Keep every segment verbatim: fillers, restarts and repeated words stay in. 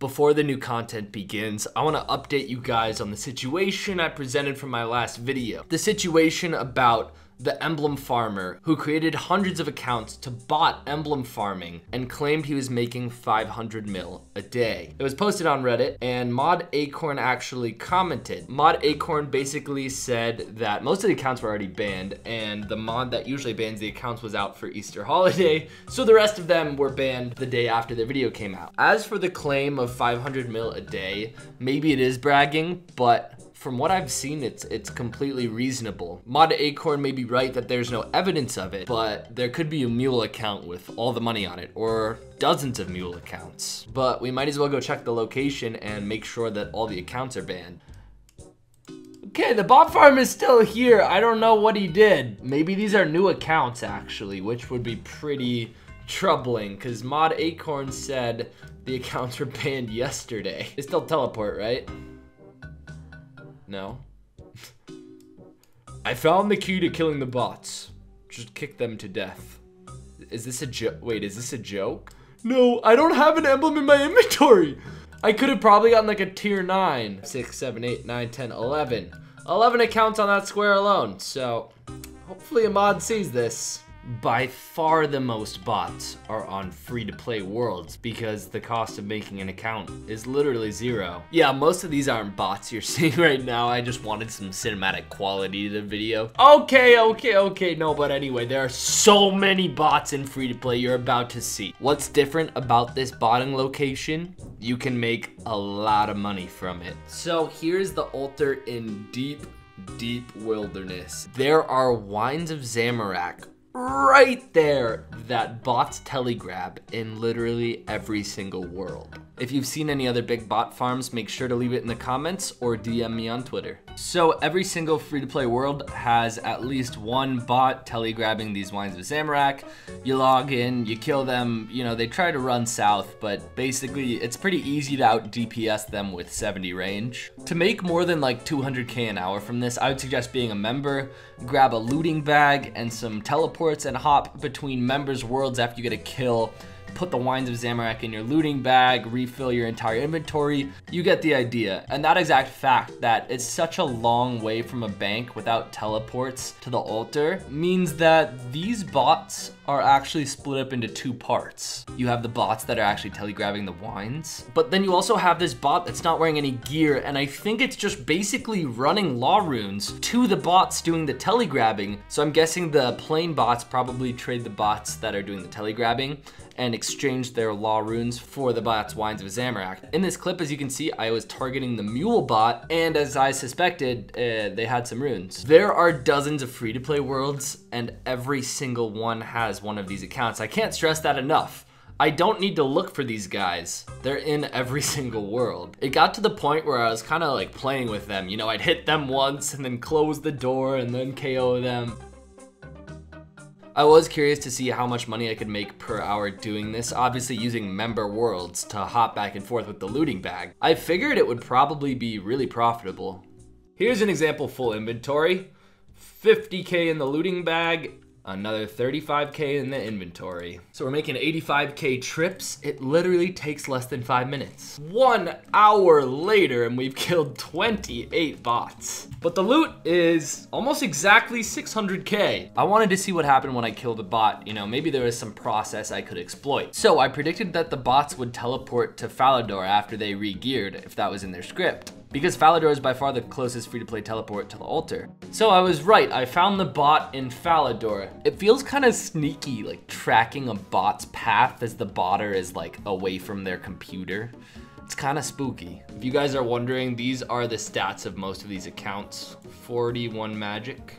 before the new content begins, I want to update you guys on the situation I presented from my last video. The situation about the emblem farmer who created hundreds of accounts to bot emblem farming and claimed he was making five hundred mil a day. It was posted on Reddit and Mod Acorn actually commented. Mod Acorn basically said that most of the accounts were already banned and the mod that usually bans the accounts was out for Easter holiday, so the rest of them were banned the day after the video came out. As for the claim of five hundred mil a day, maybe it is bragging, but from what I've seen, it's it's completely reasonable. Mod Acorn may be right that there's no evidence of it, but there could be a mule account with all the money on it, or dozens of mule accounts. But we might as well go check the location and make sure that all the accounts are banned. Okay, the bot farm is still here. I don't know what he did. Maybe these are new accounts actually, which would be pretty troubling because Mod Acorn said the accounts were banned yesterday. They still teleport, right? No. I found the key to killing the bots. Just kick them to death. Is this a joke? Wait, is this a joke? No, I don't have an emblem in my inventory. I could have probably gotten like a tier nine. six, seven, eight, nine, ten, eleven. eleven accounts on that square alone. So hopefully a mod sees this. By far the most bots are on free-to-play worlds because the cost of making an account is literally zero. Yeah, most of these aren't bots you're seeing right now. I just wanted some cinematic quality to the video. Okay, okay, okay, no, but anyway, there are so many bots in free-to-play you're about to see. What's different about this botting location? You can make a lot of money from it. So here's the altar in deep, deep wilderness. There are Wines of Zamorak right there that bots telegrab in literally every single world. If you've seen any other big bot farms, make sure to leave it in the comments or D M me on Twitter. So every single free-to-play world has at least one bot telegrabbing these Wines of Zamorak. You log in, you kill them, you know, they try to run south, but basically it's pretty easy to out D P S them with seventy range. To make more than like two hundred K an hour from this, I would suggest being a member, grab a looting bag and some teleports and hop between members' worlds after you get a kill. Put the Wines of Zamorak in your looting bag, refill your entire inventory. You get the idea. And that exact fact that it's such a long way from a bank without teleports to the altar means that these bots are actually split up into two parts. You have the bots that are actually telegrabbing the wines, but then you also have this bot that's not wearing any gear, and I think it's just basically running law runes to the bots doing the telegrabbing. So I'm guessing the plain bots probably trade the bots that are doing the telegrabbing and exchange their law runes for the bots Wines of Zamorak. In this clip, as you can see, I was targeting the mule bot, and as I suspected, uh, they had some runes. There are dozens of free-to-play worlds, and every single one has one of these accounts. I can't stress that enough. I don't need to look for these guys. They're in every single world. It got to the point where I was kind of like playing with them. You know, I'd hit them once and then close the door and then K O them. I was curious to see how much money I could make per hour doing this, obviously using member worlds to hop back and forth with the looting bag. I figured it would probably be really profitable. Here's an example full inventory. fifty K in the looting bag, another thirty-five K in the inventory. So we're making eighty-five K trips. It literally takes less than five minutes. One hour later and we've killed twenty-eight bots. But the loot is almost exactly six hundred K. I wanted to see what happened when I killed a bot. You know, maybe there was some process I could exploit. So I predicted that the bots would teleport to Falador after they re-geared, if that was in their script, because Falador is by far the closest free-to-play teleport to the altar. So I was right, I found the bot in Falador. It feels kind of sneaky, like tracking a bot's path as the botter is like away from their computer. It's kind of spooky. If you guys are wondering, these are the stats of most of these accounts. forty-one magic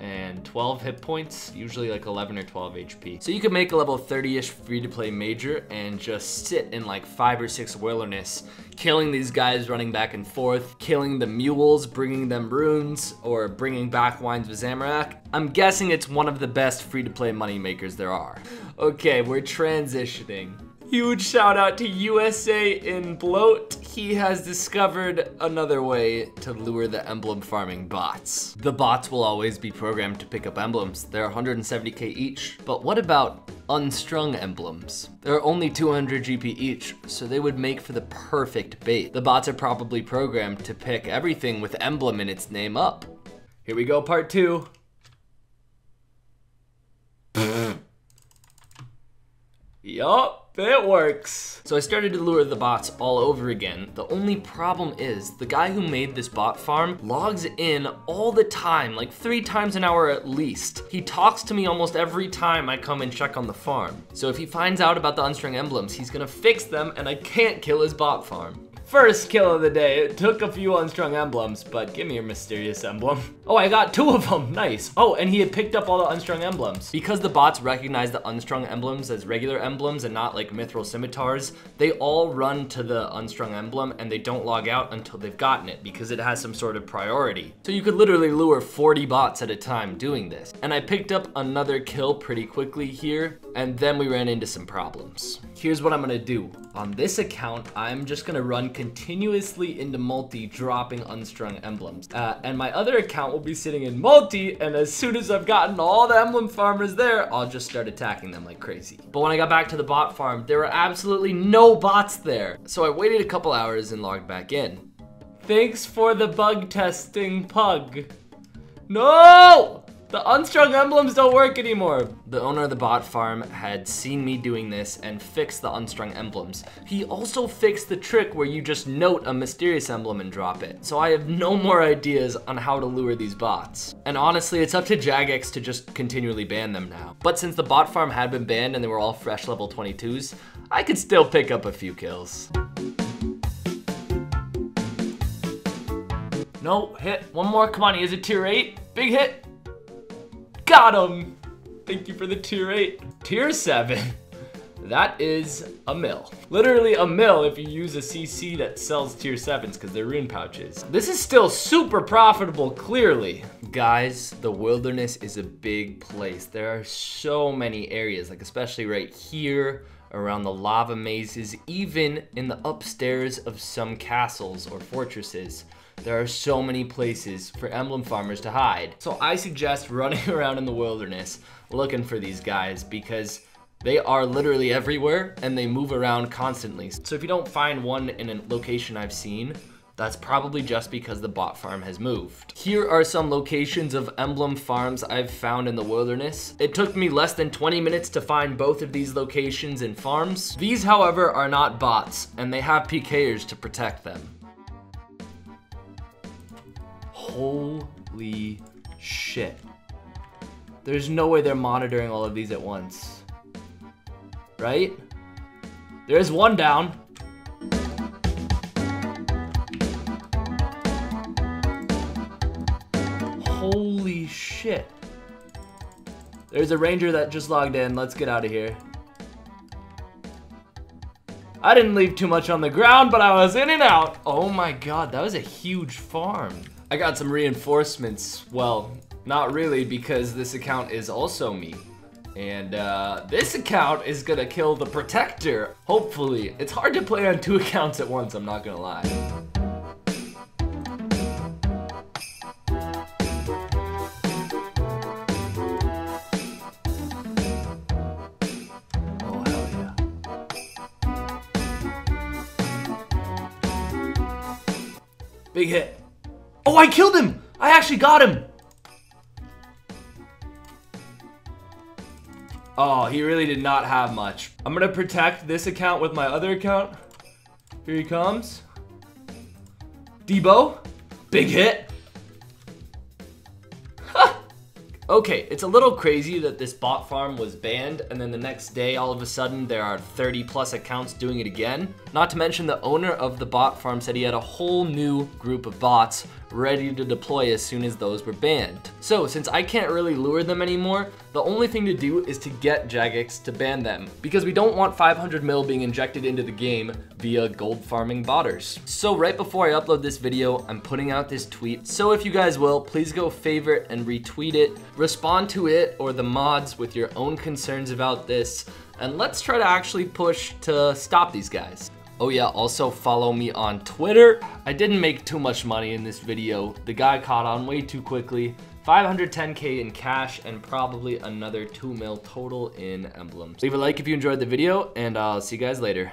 and twelve hit points, usually like eleven or twelve H P. So you can make a level thirty-ish free-to-play major and just sit in like five or six wilderness, killing these guys running back and forth, killing the mules, bringing them runes, or bringing back Wines of Zamorak. I'm guessing it's one of the best free-to-play money makers there are. Okay, we're transitioning. Huge shout out to U S A in Bloat. He has discovered another way to lure the emblem farming bots. The bots will always be programmed to pick up emblems. They're one hundred seventy K each. But what about unstrung emblems? They're only two hundred G P each, so they would make for the perfect bait. The bots are probably programmed to pick everything with emblem in its name up. Here we go, part two. Yup, it works. So I started to lure the bots all over again. The only problem is the guy who made this bot farm logs in all the time, like three times an hour at least. He talks to me almost every time I come and check on the farm. So if he finds out about the unstrung emblems, he's gonna fix them and I can't kill his bot farm. First kill of the day. It took a few unstrung emblems, but give me your mysterious emblem. Oh, I got two of them, nice. Oh, and he had picked up all the unstrung emblems. Because the bots recognize the unstrung emblems as regular emblems and not like mithril scimitars, they all run to the unstrung emblem and they don't log out until they've gotten it because it has some sort of priority. So you could literally lure forty bots at a time doing this. And I picked up another kill pretty quickly here, and then we ran into some problems. Here's what I'm gonna do. On this account, I'm just gonna run continuously into multi, dropping unstrung emblems. Uh, and my other account will be sitting in multi, and as soon as I've gotten all the emblem farmers there, I'll just start attacking them like crazy. But when I got back to the bot farm, there were absolutely no bots there. So I waited a couple hours and logged back in. Thanks for the bug testing, Pug. No! The unstrung emblems don't work anymore. The owner of the bot farm had seen me doing this and fixed the unstrung emblems. He also fixed the trick where you just note a mysterious emblem and drop it. So I have no more ideas on how to lure these bots. And honestly, it's up to Jagex to just continually ban them now. But since the bot farm had been banned and they were all fresh level twenty-twos, I could still pick up a few kills. No, hit, one more, come on, he is a tier eight, big hit. Got him! Thank you for the tier eight. Tier seven, that is a mill. Literally a mill if you use a C C that sells tier sevens because they're rune pouches. This is still super profitable, clearly. Guys, the wilderness is a big place. There are so many areas, like especially right here, around the lava mazes, even in the upstairs of some castles or fortresses. There are so many places for emblem farmers to hide. So I suggest running around in the wilderness looking for these guys because they are literally everywhere and they move around constantly. So if you don't find one in a location I've seen, that's probably just because the bot farm has moved. Here are some locations of emblem farms I've found in the wilderness. It took me less than twenty minutes to find both of these locations and farms. These, however, are not bots and they have P Kers to protect them. Holy shit. There's no way they're monitoring all of these at once. Right? There is one down. Holy shit. There's a ranger that just logged in. Let's get out of here. I didn't leave too much on the ground, but I was in and out. Oh my god, that was a huge farm. I got some reinforcements. Well, not really, because this account is also me. And uh, this account is gonna kill the protector, hopefully. It's hard to play on two accounts at once, I'm not gonna lie. Oh, hell yeah. Big hit. Oh, I killed him! I actually got him! Oh, he really did not have much. I'm gonna protect this account with my other account. Here he comes. Debo. Big hit. Ha! Okay, it's a little crazy that this bot farm was banned and then the next day all of a sudden there are thirty plus accounts doing it again. Not to mention the owner of the bot farm said he had a whole new group of bots ready to deploy as soon as those were banned. So since I can't really lure them anymore, the only thing to do is to get Jagex to ban them, because we don't want five hundred mil being injected into the game via gold farming botters. So right before I upload this video, I'm putting out this tweet, so if you guys will, please go favorite and retweet it, respond to it or the mods with your own concerns about this, and let's try to actually push to stop these guys. Oh yeah, also follow me on Twitter. I didn't make too much money in this video. The guy caught on way too quickly. five hundred ten K in cash and probably another two mil total in emblems. Leave a like if you enjoyed the video, and I'll see you guys later.